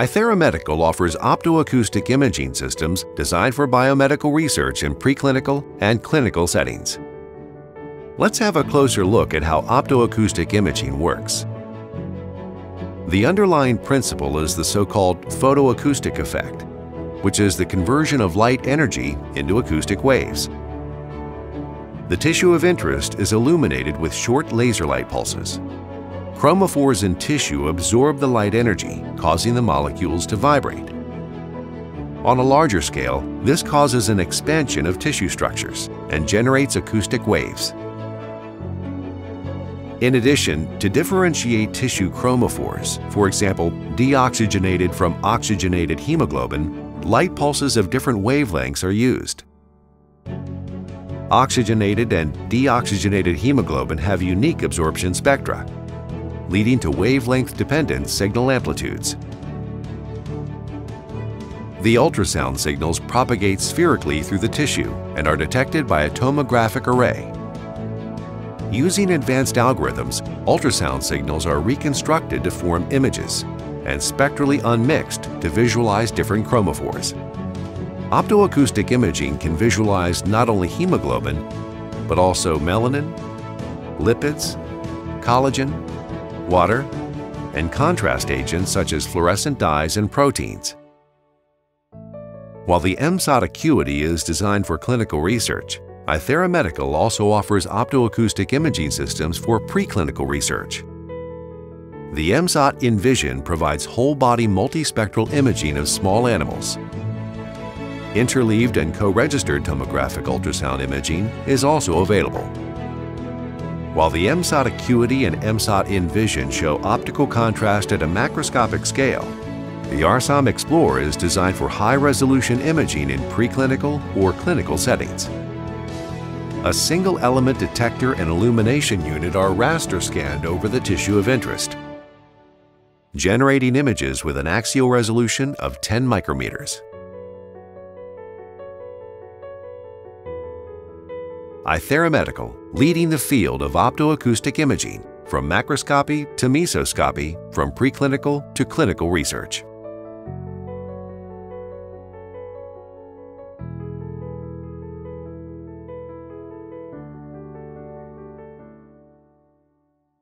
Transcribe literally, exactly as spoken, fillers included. iThera Medical offers optoacoustic imaging systems designed for biomedical research in preclinical and clinical settings. Let's have a closer look at how optoacoustic imaging works. The underlying principle is the so-called photoacoustic effect, which is the conversion of light energy into acoustic waves. The tissue of interest is illuminated with short laser light pulses. Chromophores in tissue absorb the light energy, causing the molecules to vibrate. On a larger scale, this causes an expansion of tissue structures and generates acoustic waves. In addition, to differentiate tissue chromophores, for example, deoxygenated from oxygenated hemoglobin, light pulses of different wavelengths are used. Oxygenated and deoxygenated hemoglobin have unique absorption spectra, leading to wavelength-dependent signal amplitudes. The ultrasound signals propagate spherically through the tissue and are detected by a tomographic array. Using advanced algorithms, ultrasound signals are reconstructed to form images and spectrally unmixed to visualize different chromophores. Optoacoustic imaging can visualize not only hemoglobin, but also melanin, lipids, collagen, water, and contrast agents such as fluorescent dyes and proteins. While the M SOT Acuity is designed for clinical research, iThera Medical also offers optoacoustic imaging systems for preclinical research. The M SOT InVision provides whole-body multispectral imaging of small animals. Interleaved and co-registered tomographic ultrasound imaging is also available. While the M SOT Acuity and M SOT InVision show optical contrast at a macroscopic scale, the R S O M Explorer is designed for high-resolution imaging in preclinical or clinical settings. A single element detector and illumination unit are raster scanned over the tissue of interest, generating images with an axial resolution of ten micrometers. iThera Medical, leading the field of optoacoustic imaging from macroscopy to mesoscopy, from preclinical to clinical research.